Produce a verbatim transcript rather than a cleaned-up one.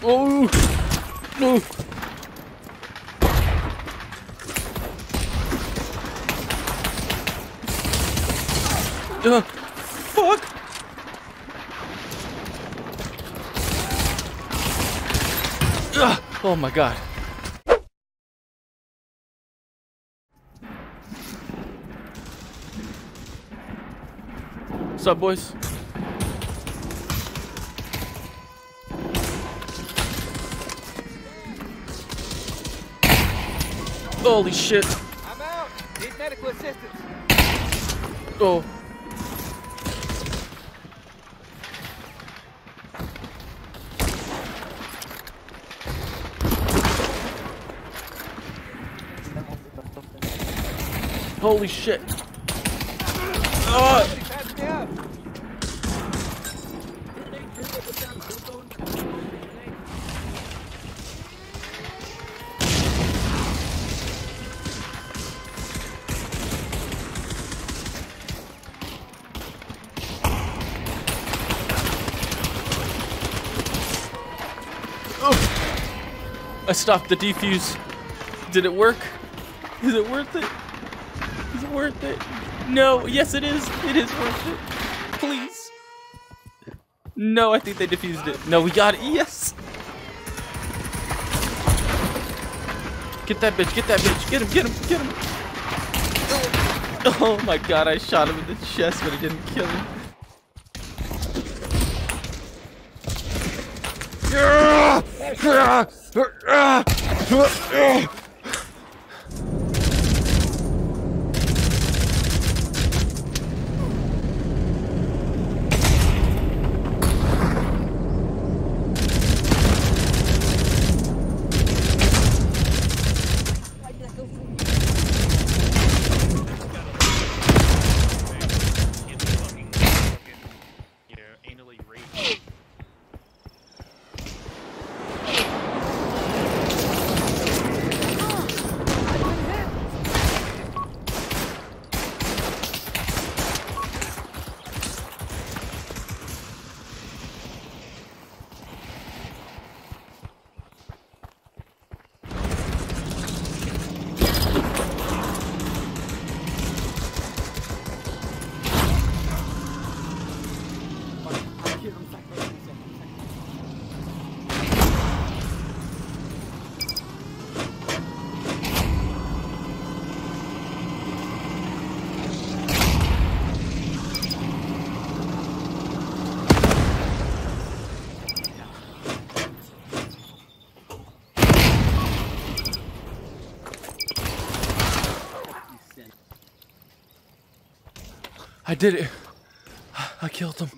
Oh no! Uh, fuck! Uh, oh my god! What's up, boys? Holy shit! I'm out. Need medical assistance. Oh. Holy shit! Oh. I stopped the defuse. Did it work? Is it worth it? Is it worth it? No. Yes, it is. It is worth it. Please. No, I think they defused it. No, we got it. Yes. Get that bitch. Get that bitch. Get him. Get him. Get him. Oh my god, I shot him in the chest, but it didn't kill him. I did it. I killed him.